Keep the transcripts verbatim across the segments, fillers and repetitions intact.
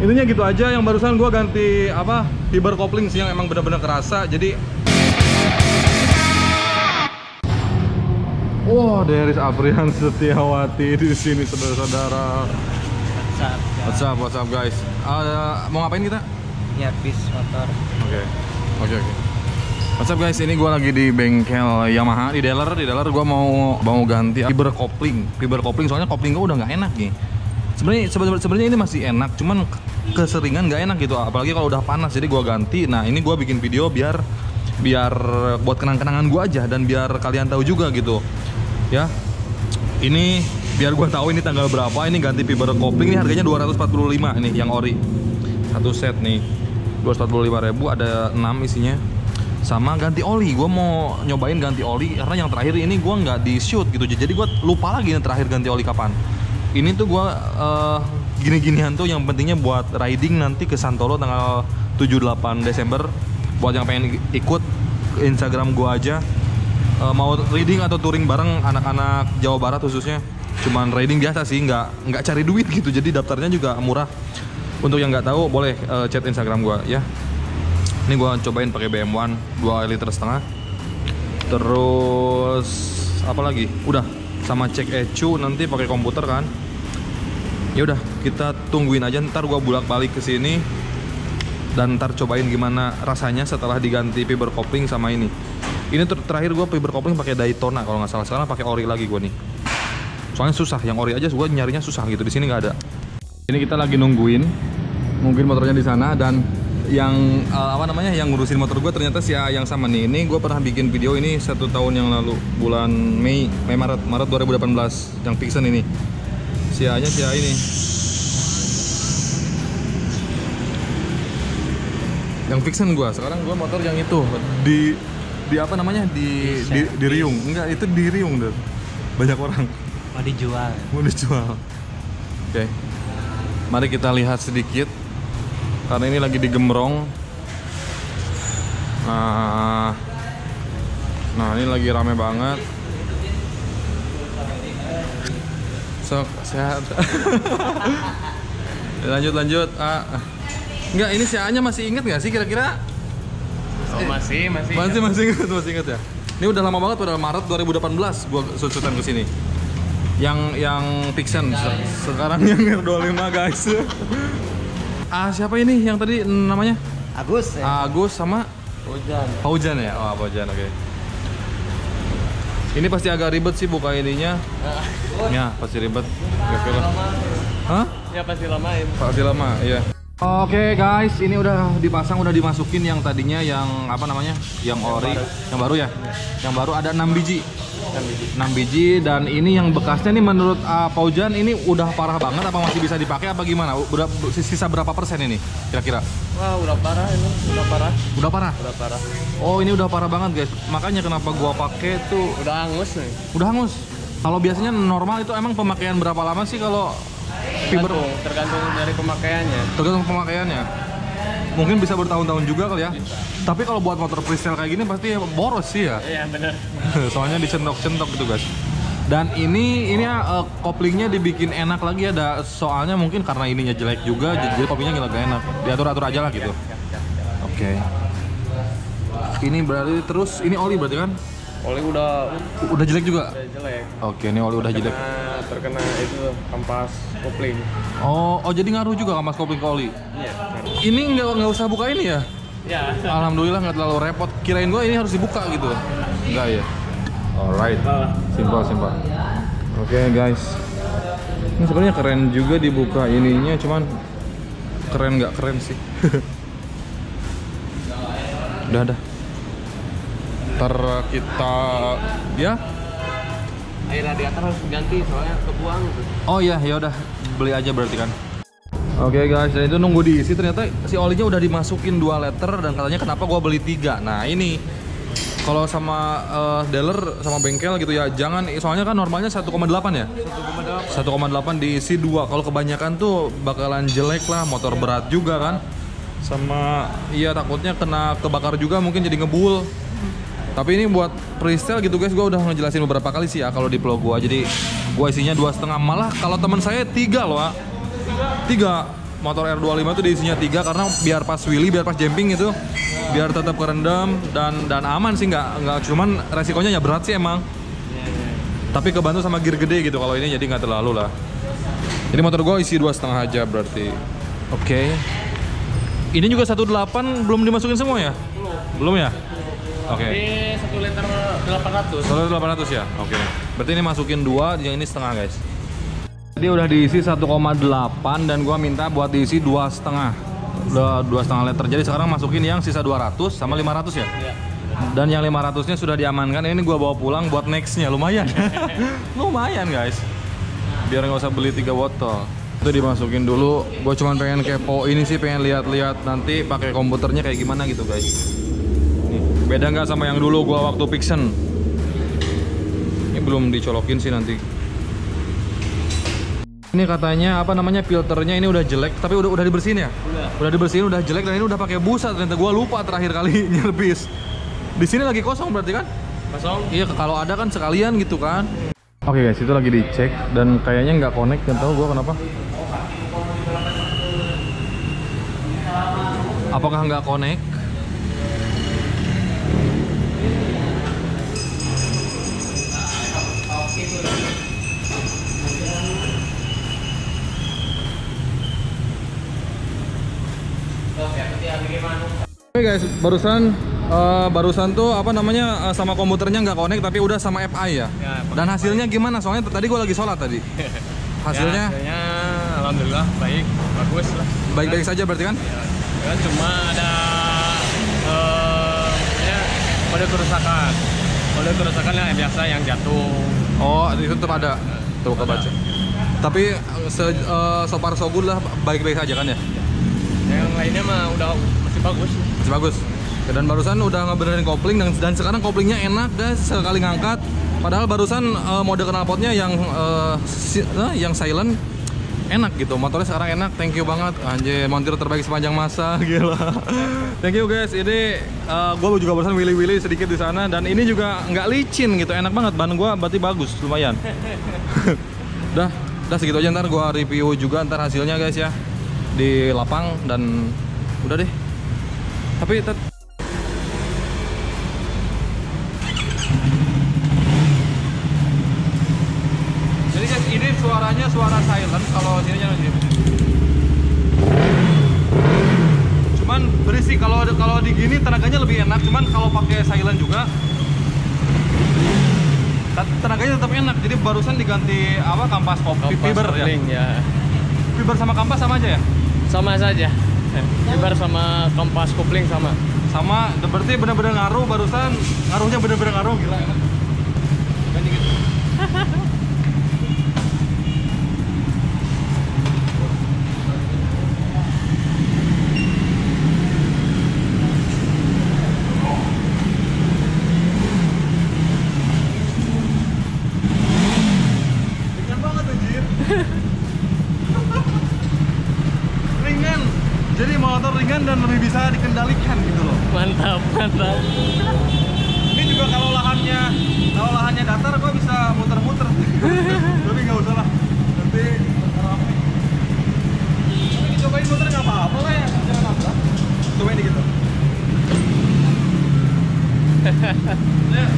Intinya gitu aja. Yang barusan gue ganti apa fiber kopling sih yang emang bener-bener kerasa. Jadi wah, wow, Darius Aprian Setiawati di sini saudara-saudara. What's up, what's up guys? Uh, mau ngapain kita? Nyervis motor. Oke, okay. oke okay, oke. Okay. What's up guys? Ini gue lagi di bengkel Yamaha di dealer. Di dealer gue mau mau ganti fiber kopling. Fiber kopling soalnya kopling gue udah nggak enak nih. Sebenarnya sebenarnya ini masih enak, cuman keseringan nggak enak gitu. Apalagi kalau udah panas. Jadi gue ganti. Nah ini gue bikin video biar biar buat kenang-kenangan gue aja dan biar kalian tahu juga gitu. Ya, ini biar gua tahu ini tanggal berapa, ini ganti fiber kopling, ini harganya dua ratus empat puluh lima nih yang ori. Satu set nih dua ratus empat puluh lima ribu, ada enam isinya. Sama ganti oli, gua mau nyobain ganti oli karena yang terakhir ini gua nggak di shoot gitu. Jadi gua lupa lagi yang terakhir ganti oli kapan. Ini tuh gua uh, gini-ginian tuh yang pentingnya buat riding nanti ke Santolo tanggal tujuh delapan Desember. Buat yang pengen ikut Instagram gua aja. Uh, mau riding atau touring bareng anak-anak Jawa Barat khususnya, cuman riding biasa sih, nggak nggak cari duit gitu, jadi daftarnya juga murah. Untuk yang nggak tahu boleh uh, chat Instagram gua ya. Ini gua cobain pakai B M one dua liter setengah, terus apa lagi, udah sama cek ecu nanti pakai komputer kan. Ya udah, kita tungguin aja, ntar gua bolak-balik ke sini dan ntar cobain gimana rasanya setelah diganti fiber kopling sama ini. Ini ter terakhir gue fiber kopling pakai Daytona kalau nggak salah, sekarang pakai ori lagi gue nih. Soalnya susah, yang ori aja gue nyarinya susah gitu, di sini nggak ada. Ini kita lagi nungguin, mungkin motornya di sana dan yang uh, apa namanya yang ngurusin motor gue ternyata si yang sama nih. Ini gue pernah bikin video ini satu tahun yang lalu, bulan Mei, Mei Maret, Maret dua ribu delapan belas yang Vixion ini. Si A-nya si A ini. Yang Vixion gue, sekarang gue motor yang itu di di apa namanya di di, di riung, enggak itu di riung deh, banyak orang mau dijual mau dijual. Oke okay. Mari kita lihat sedikit karena ini lagi digemrong. Nah nah ini lagi rame banget. Sok sehat. lanjut lanjut ah. Enggak, ini si A nya masih inget nggak sih kira-kira? Oh, masih, masih, masih, ingat. masih ingat, masih ingat ya. Ini udah lama banget, udah Maret dua ribu delapan belas gua susutan ke sini. Yang yang Vixion se sekarang yang R dua puluh lima guys. Ah, siapa ini yang tadi namanya? Agus. Ya? Ah, Agus sama Faujan. Faujan ya? Oh, Faujan, oke. Okay. Ini pasti agak ribet sih buka ininya. Ya, pasti ribet. Oke lah. Hah? Ya pasti lamain. Pasti lama, iya. Oke okay guys, ini udah dipasang, udah dimasukin yang tadinya yang apa namanya, yang ori, yang baru ya, yang baru ada enam biji, enam biji, dan ini yang bekasnya nih menurut uh, Faujan ini udah parah banget, apa masih bisa dipakai apa gimana? Udah sisa berapa persen ini kira-kira? Wah udah parah ini, udah parah. Udah parah? Udah parah. Oh ini udah parah banget guys, makanya kenapa gua pakai tuh. Udah hangus nih. Udah hangus. Kalau biasanya normal itu emang pemakaian berapa lama sih kalau? Tergantung, tergantung dari pemakaiannya. Tergantung pemakaiannya. Mungkin bisa bertahun-tahun juga kali ya. Bisa. Tapi kalau buat motor freestyle kayak gini pasti boros sih ya. Iya benar. Soalnya dicentok-centok gitu guys. Dan ini ini uh, koplingnya dibikin enak lagi ada. Soalnya mungkin karena ininya jelek juga, ya. Jadi koplingnya nggak enak. Diatur-atur aja lah gitu. Ya, ya, ya. Oke. Okay. Ini berarti terus ini oli berarti kan? Oli udah udah jelek juga? Udah jelek. Oke, ini oli terkena, udah jelek. Terkena itu kampas kopling. Oh, oh jadi ngaruh juga kampas kopling ke oli? Iya. Ini nggak nggak usah buka ini ya? Iya. Alhamdulillah nggak terlalu repot. Kirain gua ini harus dibuka gitu. Enggak ya? Alright. Simpel simpel. Oke okay, guys. Ini sebenarnya keren juga dibuka ininya, cuman keren nggak keren sih. Udah dah. Ntar kita ya air radiator harus diganti soalnya kebuang gitu. Oh iya, ya udah beli aja berarti kan. Oke okay guys, dan itu nunggu diisi, ternyata si olinya udah dimasukin dua liter dan katanya kenapa gua beli tiga. Nah ini kalau sama uh, dealer sama bengkel gitu ya, jangan, soalnya kan normalnya satu koma delapan ya? satu koma delapan diisi dua, kalau kebanyakan tuh bakalan jelek lah, motor berat juga kan. Sama iya takutnya kena kebakar juga mungkin jadi ngebul. Tapi ini buat freestyle gitu guys, gue udah ngejelasin beberapa kali sih ya kalau di vlog gue. Jadi gue isinya dua setengah, malah kalau teman saya tiga loh, tiga. motor R dua puluh lima itu diisinya tiga karena biar pas wheelie, biar pas jumping itu biar tetap kerendam dan dan aman sih, nggak nggak cuman resikonya ya berat sih emang. Tapi kebantu sama gear gede gitu kalau ini, jadi nggak terlalu lah. Jadi motor gue isi dua setengah aja berarti. Oke. Okay. Ini juga satu delapan belum dimasukin semua ya? Belum. Belum ya? Oke. Okay. Ini satu liter delapan ratus. satu liter delapan ratus ya? Oke. Okay. Berarti ini masukin dua, yang ini setengah guys. Jadi udah diisi satu koma delapan dan gua minta buat diisi dua setengah. Udah dua setengah liter. Jadi sekarang masukin yang sisa dua ratus sama lima ratus ya? Iya. Dan yang lima ratus-nya sudah diamankan. Ini gua bawa pulang buat next-nya, lumayan. Lumayan guys. Biar nggak usah beli tiga botol. Itu dimasukin dulu. Gue cuman pengen kepo ini sih, pengen lihat-lihat nanti pakai komputernya kayak gimana gitu guys. Nih, beda nggak sama yang dulu gue waktu Vixion? Ini belum dicolokin sih nanti. Ini katanya apa namanya, filternya ini udah jelek, tapi udah udah dibersihin ya? Udah. Udah dibersihin, udah jelek, dan ini udah pakai busa. Ternyata gue lupa terakhir kali nyerpis. Di sini lagi kosong berarti kan? Kosong. Iya, kalau ada kan sekalian gitu kan. Oke okay guys, itu lagi dicek dan kayaknya nggak connect, nggak tahu gue kenapa. Apakah nggak connect? Oke okay guys, barusan. Uh, barusan tuh apa namanya uh, sama komputernya nggak connect, tapi udah sama F I ya. Ya, dan hasilnya gimana? Soalnya tadi gue lagi sholat tadi. Hasilnya? Ya, hasilnya alhamdulillah baik, bagus lah. Baik-baik saja berarti kan? Ya, ya cuma ada uh, ya, kode kerusakan, kode kerusakan yang biasa yang jatuh. Oh itu tetap ada, tuh kebaca. Tapi se, uh, so far so good lah, baik-baik saja kan ya? Ya, yang lainnya mah udah masih bagus. Masih bagus. Dan barusan udah ngebenerin kopling dan, dan sekarang koplingnya enak guys, sekali ngangkat. Padahal barusan uh, mode knalpotnya yang uh, si, uh, yang silent enak gitu. Motornya sekarang enak, thank you banget. Anjir, montir terbaik sepanjang masa, gila. Thank you guys. Ini uh, gue juga barusan wili-wili sedikit di sana dan ini juga nggak licin gitu, enak banget. Ban gue berarti bagus, lumayan. Dah, dah segitu aja, ntar gue review juga ntar hasilnya guys ya di lapang dan udah deh. Tapi suaranya suara silent, kalau sini jangan gini. Cuman berisik, kalau kalau di gini tenaganya lebih enak, cuman kalau pakai silent juga tenaganya tetap enak. Jadi barusan diganti apa kampas kopi fiber ya? Ya. Fiber sama kampas sama aja ya? Sama saja. Fiber sama kampas kopling sama. Sama, berarti benar-benar ngaruh barusan, ngaruhnya benar-benar ngaruh gila. Ganti gitu. Dan lebih bisa dikendalikan gitu loh. Mantap, mantap. Ini juga kalau lahannya kalau lahannya datar gue bisa muter-muter. Tapi nggak usah lah. Nanti ramai. Tapi dicobain muter nggak apa-apa lah ya. Jangan apa. Cobain dikit gitu. Ya.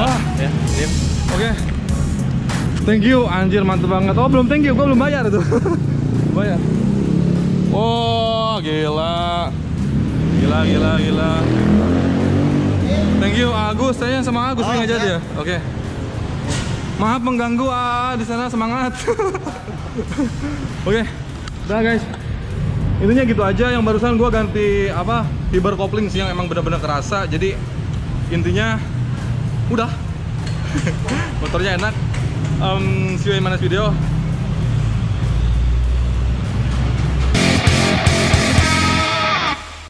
Wah, ya, oke. Okay. Thank you, anjir mantep banget. Oh belum thank you, gue belum bayar itu. Bayar. Wah, wow, gila. Gila, gila, gila. Thank you Agus, saya sama Agus nih aja dia. Oke. Okay. Maaf mengganggu ah di sana, semangat. Oke. Okay. Udah guys. Intinya gitu aja, yang barusan gua ganti apa? Fiber kopling sih yang emang benar-benar kerasa. Jadi intinya udah. Motornya enak. Um, see you in my next video.